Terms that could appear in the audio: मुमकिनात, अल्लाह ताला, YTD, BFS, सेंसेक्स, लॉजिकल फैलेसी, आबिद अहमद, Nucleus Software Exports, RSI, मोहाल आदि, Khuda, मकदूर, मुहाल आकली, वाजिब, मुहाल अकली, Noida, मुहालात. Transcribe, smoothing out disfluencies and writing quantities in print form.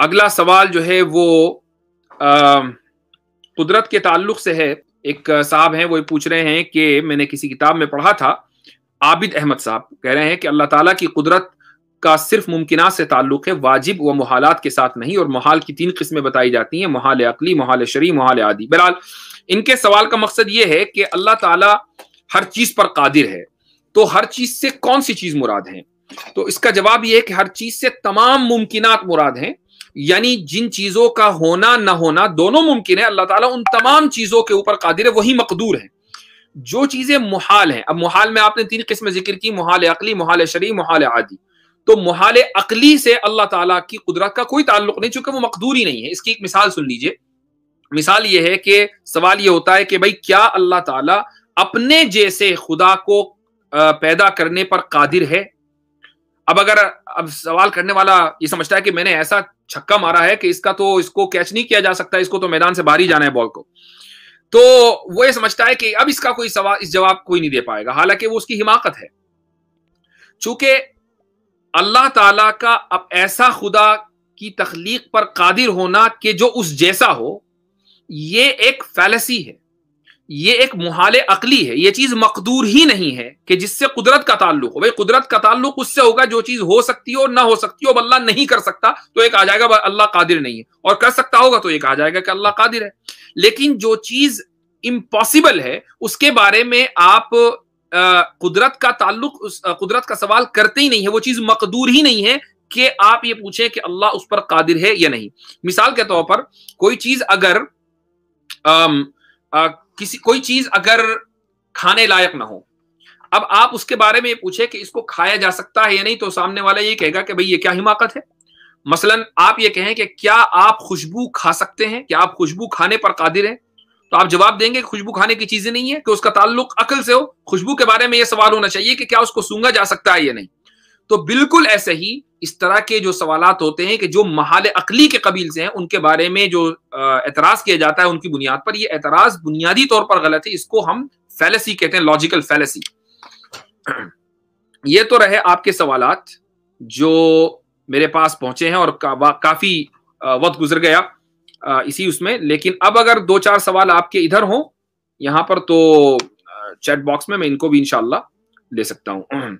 अगला सवाल जो है वो कुदरत के ताल्लुक से है। एक साहब हैं, वो ये पूछ रहे हैं कि मैंने किसी किताब में पढ़ा था, आबिद अहमद साहब कह रहे हैं कि अल्लाह ताला की कुदरत का सिर्फ मुमकिनात से ताल्लुक है, वाजिब व मुहालात के साथ नहीं। और मुहाल की 3 किस्में बताई जाती हैं, मोहाल आकली, मोहाल शरी, मोहाल आदि। बहरहाल इनके सवाल का मकसद ये है कि अल्लाह ताला हर चीज़ पर कादिर है, तो हर चीज़ से कौन सी चीज़ मुराद है? तो इसका जवाब ये है कि हर चीज़ से तमाम मुमकिनात मुराद हैं, यानी जिन चीज़ों का होना ना होना दोनों मुमकिन है। अल्लाह ताला उन तमाम चीज़ों के ऊपर कादिर है, वही मकदूर है। जो चीज़ें मुहाल हैं, अब मुहाल में आपने 3 किस्में जिक्र की, मुहाल अकली, मुहाल शरी, मुहाल आदि। तो मुहाल अकली से अल्लाह ताला की कुदरत का कोई ताल्लुक नहीं, चूंकि वो मकदूर ही नहीं है। इसकी एक मिसाल सुन लीजिए। मिसाल ये है कि सवाल ये होता है कि भाई क्या अल्लाह ताला अपने जैसे खुदा को पैदा करने पर कादिर है? अब सवाल करने वाला ये समझता है कि मैंने ऐसा छक्का मारा है कि इसका तो इसको कैच नहीं किया जा सकता, इसको तो मैदान से बाहर ही जाना है बॉल को। तो वो ये समझता है कि अब इसका कोई सवाल, इस जवाब कोई नहीं दे पाएगा, हालांकि वो उसकी हिमाकत है। चूंकि अल्लाह ताला का अब ऐसा खुदा की तख्लीक पर कादिर होना कि जो उस जैसा हो, ये एक फैलेसी है, ये एक मुहाल अकली है। ये चीज़ मकदूर ही नहीं है कि जिससे कुदरत का ताल्लुक हो। भाई कुदरत का ताल्लुक उससे होगा जो चीज़ हो सकती हो ना हो सकती हो। अब अल्लाह नहीं कर सकता तो एक आ जाएगा अल्लाह कादिर नहीं है, और कर सकता होगा तो एक आ जाएगा कि अल्लाह कादिर है। लेकिन जो चीज़ इम्पॉसिबल है उसके बारे में आप कुदरत का ताल्लुक, कुदरत का सवाल करते ही नहीं है। वो चीज़ मकदूर ही नहीं है कि आप ये पूछें कि अल्लाह उस पर कादिर है या नहीं। मिसाल के तौर पर कोई चीज़ अगर कोई चीज़ अगर खाने लायक ना हो, अब आप उसके बारे में ये पूछे कि इसको खाया जा सकता है या नहीं, तो सामने वाला ये कहेगा कि भाई ये क्या हिमाकत है। मसलन आप ये कहें कि क्या आप खुशबू खा सकते हैं, क्या आप खुशबू खाने पर कादिर हैं? तो आप जवाब देंगे कि खुशबू खाने की चीज़ें नहीं है, कि उसका ताल्लुक अकल से हो। खुशबू के बारे में यह सवाल होना चाहिए कि क्या उसको सूंघा जा सकता है या नहीं। तो बिल्कुल ऐसे ही इस तरह के जो सवालात होते हैं कि जो महाल अकली के कबील से हैं, उनके बारे में जो एतराज़ किया जाता है उनकी बुनियाद पर, ये एतराज़ बुनियादी तौर पर गलत है। इसको हम फैलेसी कहते हैं, लॉजिकल फैलेसी। ये तो रहे आपके सवालात जो मेरे पास पहुंचे हैं, और काफ़ी वक्त गुजर गया इसी उसमें। लेकिन अब अगर 2-4 सवाल आपके इधर हों यहाँ पर, तो चैट बॉक्स में मैं इनको भी इंशाल्लाह ले सकता हूँ।